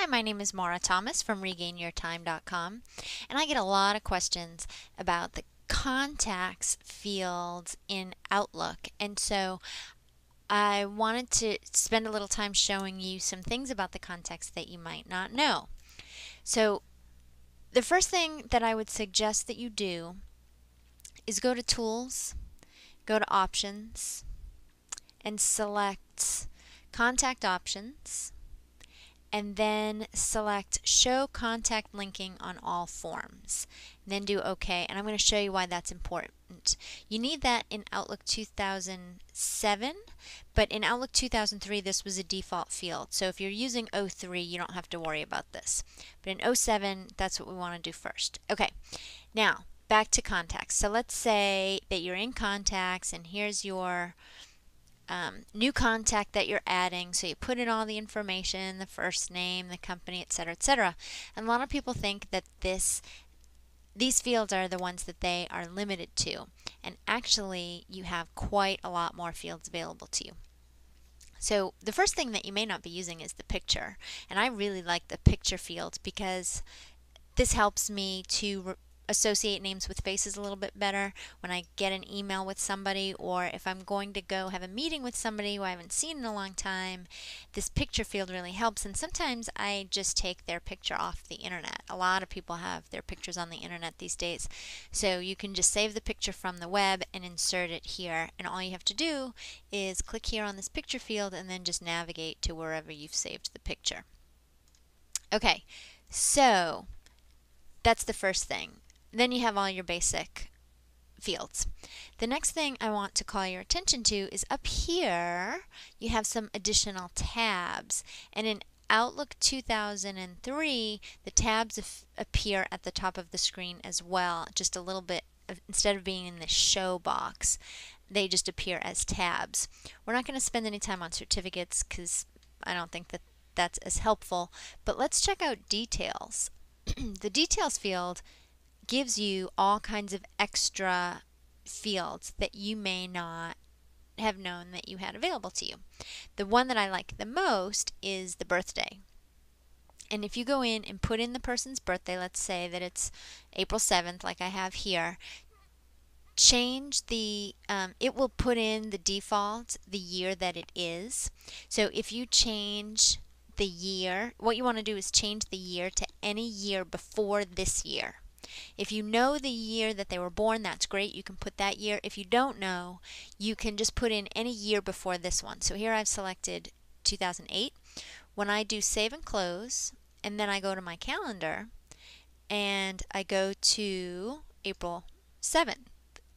Hi, my name is Maura Thomas from regainyourtime.com, and I get a lot of questions about the contacts fields in Outlook, and so I wanted to spend a little time showing you some things about the contacts that you might not know. So the first thing that I would suggest that you do is go to Tools, go to Options, and select Contact Options, and then select Show Contact Linking on All Forms, and then do OK, and I'm going to show you why that's important. You need that in Outlook 2007, but in Outlook 2003 this was a default field, so if you're using 03 you don't have to worry about this, but in 07 that's what we want to do first. Okay, now back to contacts. So let's say that you're in contacts and here's your new contact that you're adding, so you put in all the information, the first name, the company, etc., etc. And a lot of people think that these fields are the ones that they are limited to, and actually you have quite a lot more fields available to you. So the first thing that you may not be using is the picture, and I really like the picture field because this helps me to associate names with faces a little bit better when I get an email with somebody, or if I'm going to go have a meeting with somebody who I haven't seen in a long time. This picture field really helps, and sometimes I just take their picture off the internet. A lot of people have their pictures on the internet these days, so you can just save the picture from the web and insert it here, and all you have to do is click here on this picture field and then just navigate to wherever you've saved the picture. Okay, so that's the first thing. Then you have all your basic fields. The next thing I want to call your attention to is up here you have some additional tabs, and in Outlook 2003 the tabs appear at the top of the screen as well, just a little bit instead of being in the show box. They just appear as tabs. We're not going to spend any time on certificates because I don't think that that's as helpful, but let's check out details. The details field gives you all kinds of extra fields that you may not have known that you had available to you. The one that I like the most is the birthday. And if you go in and put in the person's birthday, let's say that it's April 7th like I have here, change the, it will put in the default, the year that it is. So if you change the year, what you want to do is change the year to any year before this year. If you know the year that they were born, that's great, you can put that year. If you don't know, you can just put in any year before this one. So here I've selected 2008. When I do save and close, and then I go to my calendar, and I go to April 7th,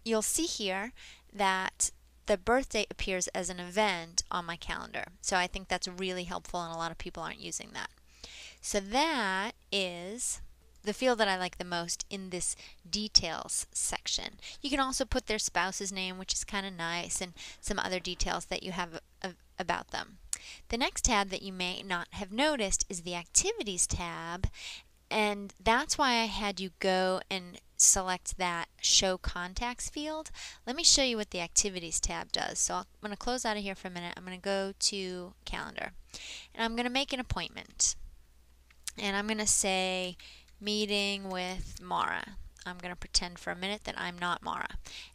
you'll see here that the birthday appears as an event on my calendar. So I think that's really helpful, and a lot of people aren't using that. So that is the field that I like the most in this details section. You can also put their spouse's name, which is kind of nice, and some other details that you have about them. The next tab that you may not have noticed is the activities tab, and that's why I had you go and select that show contacts field. Let me show you what the activities tab does. So I'm going to close out of here for a minute. I'm going to go to calendar, and I'm going to make an appointment, and I'm going to say meeting with Maura. I'm going to pretend for a minute that I'm not Maura.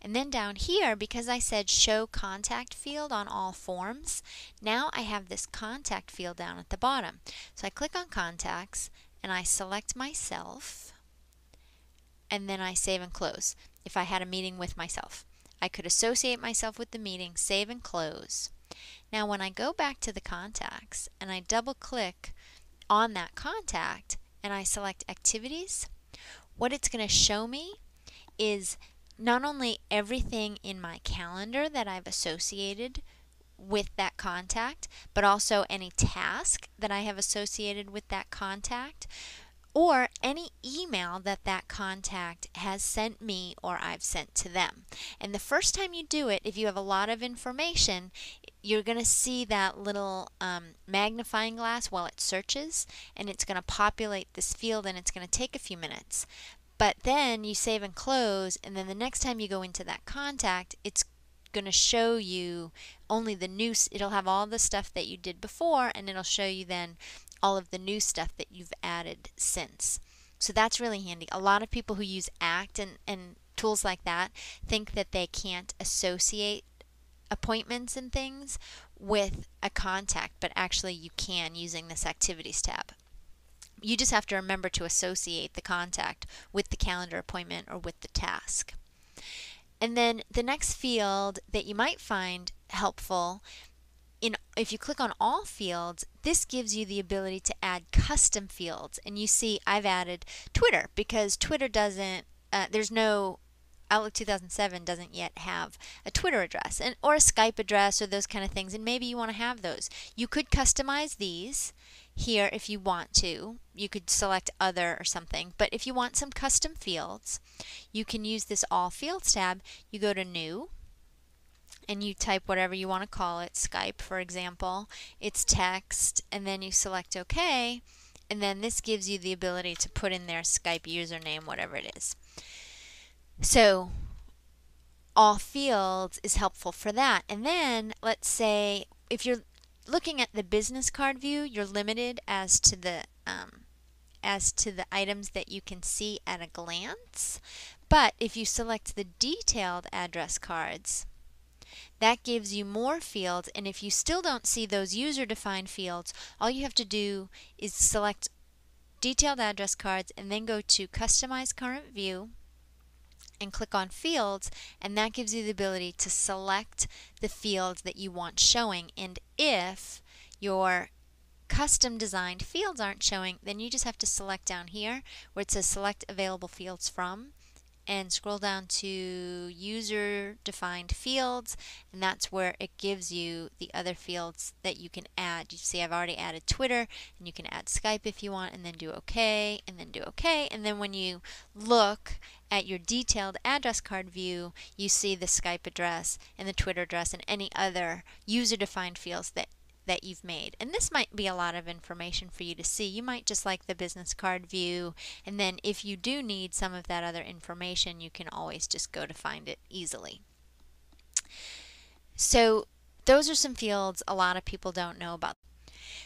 And then down here, because I said show contact field on all forms, now I have this contact field down at the bottom. So I click on contacts and I select myself, and then I save and close. If I had a meeting with myself, I could associate myself with the meeting, save and close. Now when I go back to the contacts and I double click on that contact, and I select activities, what it's going to show me is not only everything in my calendar that I've associated with that contact, but also any task that I have associated with that contact, or any email that that contact has sent me or I've sent to them. And the first time you do it, if you have a lot of information, you're going to see that little magnifying glass while it searches, and it's going to populate this field, and it's going to take a few minutes. But then you save and close, and then the next time you go into that contact, it's going to show you only the new, it'll have all the stuff that you did before, and it'll show you then all of the new stuff that you've added since. So that's really handy. A lot of people who use ACT and tools like that think that they can't associate appointments and things with a contact, but actually you can using this activities tab. You just have to remember to associate the contact with the calendar appointment or with the task. And then the next field that you might find helpful, if you click on all fields, this gives you the ability to add custom fields. And you see I've added Twitter because Twitter doesn't, there's no, Outlook 2007 doesn't yet have a Twitter address or a Skype address or those kind of things, and maybe you want to have those. You could customize these here if you want to. You could select other or something, but if you want some custom fields, you can use this All Fields tab. You go to New, and you type whatever you want to call it, Skype for example. It's text, and then you select OK, and then this gives you the ability to put in their Skype username, whatever it is. So all fields is helpful for that. And then let's say if you're looking at the business card view, you're limited as to the items that you can see at a glance. But if you select the detailed address cards, that gives you more fields. And if you still don't see those user-defined fields, all you have to do is select detailed address cards and then go to Customize Current View and click on Fields, and that gives you the ability to select the fields that you want showing. And if your custom designed fields aren't showing, then you just have to select down here where it says Select Available Fields From, and scroll down to User Defined Fields, and that's where it gives you the other fields that you can add. You see I've already added Twitter, and you can add Skype if you want, and then do OK, and then do OK, and then when you look at your detailed address card view, you see the Skype address and the Twitter address and any other user-defined fields that you've made. And this might be a lot of information for you to see. You might just like the business card view, and then if you do need some of that other information, you can always just go to find it easily. So those are some fields a lot of people don't know about.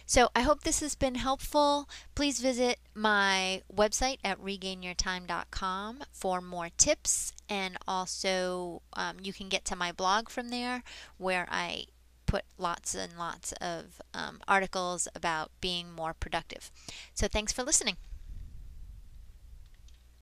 So I hope this has been helpful. Please visit my website at regainyourtime.com for more tips, and also you can get to my blog from there where I put lots and lots of articles about being more productive. So thanks for listening.